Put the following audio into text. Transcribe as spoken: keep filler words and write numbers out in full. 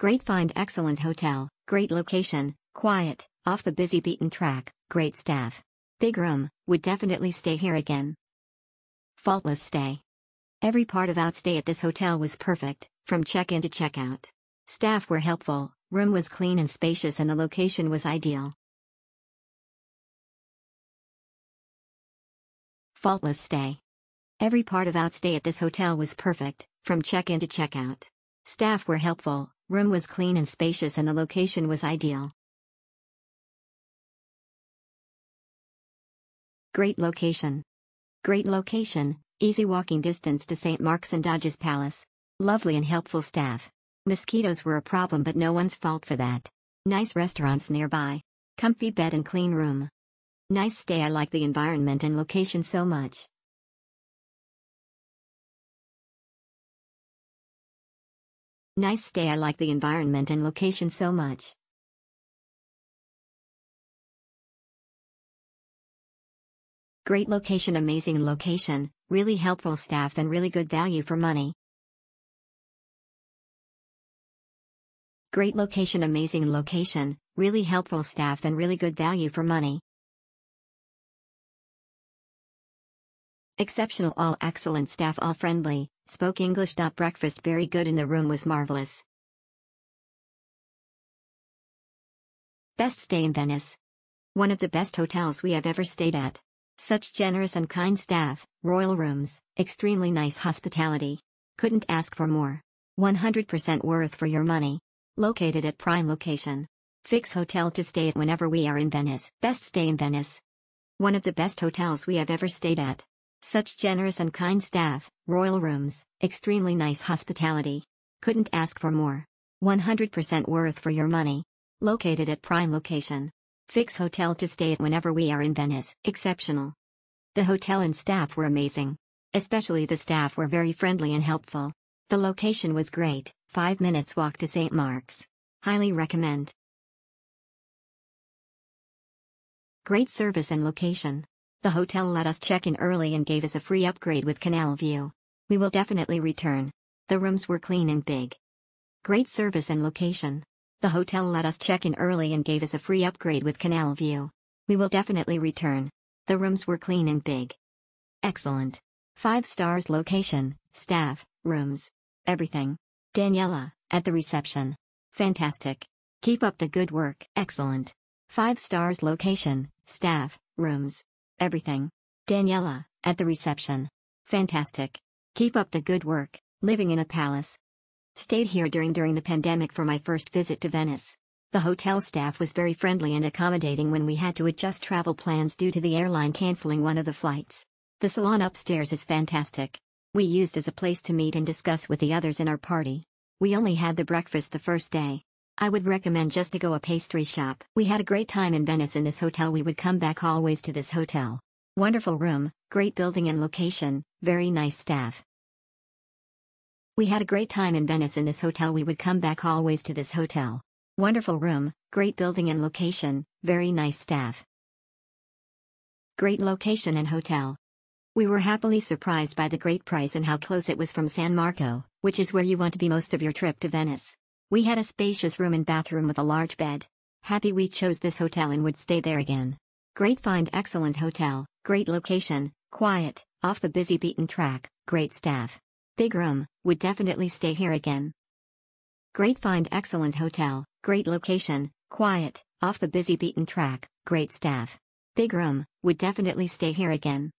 Great find, excellent hotel, great location, quiet, off the busy beaten track, great staff. Big room, would definitely stay here again. Faultless stay. Every part of our stay at this hotel was perfect, from check-in to check-out. Staff were helpful, room was clean and spacious, and the location was ideal. Faultless stay. Every part of our stay at this hotel was perfect, from check-in to check-out. Staff were helpful, room was clean and spacious, and the location was ideal. Great location. Great location, easy walking distance to Saint Mark's and Doges Palace. Lovely and helpful staff. Mosquitoes were a problem, but no one's fault for that. Nice restaurants nearby. Comfy bed and clean room. Nice stay. I like the environment and location so much. Nice stay. I like the environment and location so much. Great location, amazing location, really helpful staff, and really good value for money. Great location, amazing location, really helpful staff, and really good value for money. Exceptional, all excellent staff, all friendly, spoke English. Breakfast very good, and the room was marvelous. Best stay in Venice. One of the best hotels we have ever stayed at. Such generous and kind staff, royal rooms, extremely nice hospitality. Couldn't ask for more. one hundred percent worth for your money. Located at prime location. Fix hotel to stay at whenever we are in Venice. Best stay in Venice. One of the best hotels we have ever stayed at. Such generous and kind staff, royal rooms, extremely nice hospitality. Couldn't ask for more. one hundred percent worth for your money. Located at prime location. Fix hotel to stay at whenever we are in Venice. Exceptional. The hotel and staff were amazing. Especially the staff were very friendly and helpful. The location was great, five minutes walk to Saint Mark's. Highly recommend. Great service and location. The hotel let us check in early and gave us a free upgrade with Canal View. We will definitely return. The rooms were clean and big. Great service and location. The hotel let us check in early and gave us a free upgrade with Canal View. We will definitely return. The rooms were clean and big. Excellent. Five stars location, staff, rooms. Everything. Daniela, at the reception. Fantastic. Keep up the good work. Excellent. Five stars location, staff, rooms. Everything. Daniela, at the reception. Fantastic. Keep up the good work. Living in a palace. Stayed here during during the pandemic for my first visit to Venice. The hotel staff was very friendly and accommodating when we had to adjust travel plans due to the airline canceling one of the flights. The salon upstairs is fantastic. We used as a place to meet and discuss with the others in our party. We only had the breakfast the first day. I would recommend just to go a pastry shop. We had a great time in Venice in this hotel. We would come back always to this hotel. Wonderful room, great building and location, very nice staff. We had a great time in Venice in this hotel. We would come back always to this hotel. Wonderful room, great building and location, very nice staff. Great location and hotel. We were happily surprised by the great price and how close it was from San Marco, which is where you want to be most of your trip to Venice. We had a spacious room and bathroom with a large bed. Happy we chose this hotel and would stay there again. Great find, excellent hotel, great location, quiet, off the busy beaten track, great staff. Big room, would definitely stay here again. Great find, excellent hotel, great location, quiet, off the busy beaten track, great staff. Big room, would definitely stay here again.